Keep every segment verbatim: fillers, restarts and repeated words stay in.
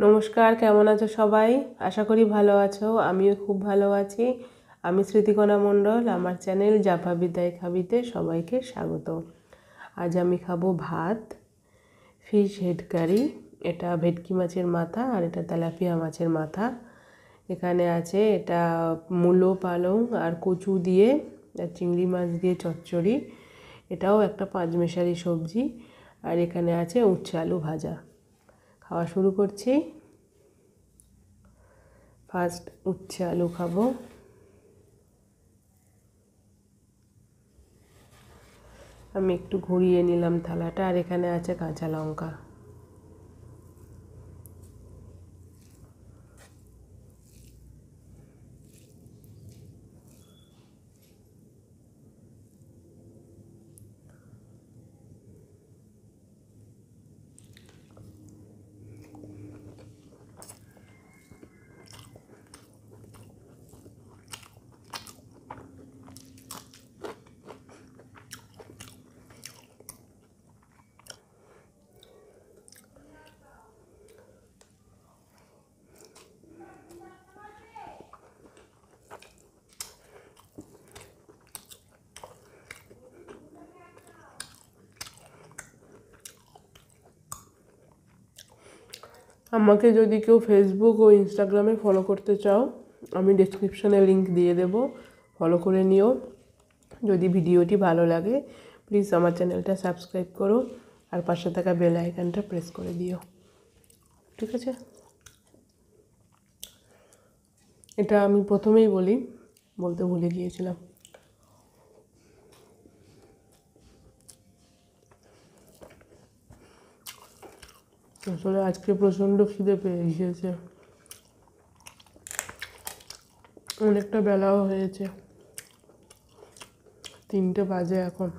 नमस्कार केमन आछो सबाई आशा करी भालो आछो आमिओ खूब भालो आछि। आमि स्मृतिकणा मंडल आमार चैनल जापा बिदाय खाबिते सबाइके स्वागत। आज आमि खाबो भात फिश हेड कारि। एटा भेटकी माछेर माथा और एटा तेलापिया माछेर माथा। एखाने आछे एटा मूलो पालंग और कचु दिए चिंगड़ी माछ दिए चच्चड़ी। एटाओ एकटा पाँच मेशाली सब्जी। और एखाने आछे उच्चे आलू भाजा। खावा शुरू करছি। ফার্স্ট উচ্ছে আলু খাবো। আমি একটু ঘুরিয়ে নিলাম থালাটা। আর এখানে আছে কাঁচা লঙ্কা। আমাকে যদি কেউ ফেসবুক ও ইনস্টাগ্রামে ফলো করতে চাও আমি ডেসক্রিপশনে লিংক দিয়ে দেব, ফলো করে নিও। যদি ভিডিওটি ভালো লাগে প্লিজ আমার চ্যানেলটা সাবস্ক্রাইব করো আর পাশে থাকা বেল আইকনটা প্রেস করে দিও। ঠিক আছে, এটা আমি প্রথমেই বলি বলতে ভুলে গিয়েছিলাম। আসলে আজকে প্রচণ্ড খিদে পেয়ে গিয়েছে, অনেকটা বেলাও হয়েছে, তিনটে বাজে এখন।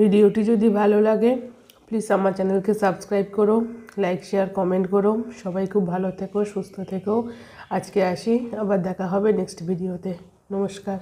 ভিডিওটি যদি ভালো লাগে প্লিজ আমার চ্যানেলকে সাবস্ক্রাইব করো, লাইক শেয়ার কমেন্ট করো। সবাই খুব ভালো থেকো, সুস্থ থেকো। আজকে আসি, আবার দেখা হবে নেক্সট ভিডিওতে। নমস্কার।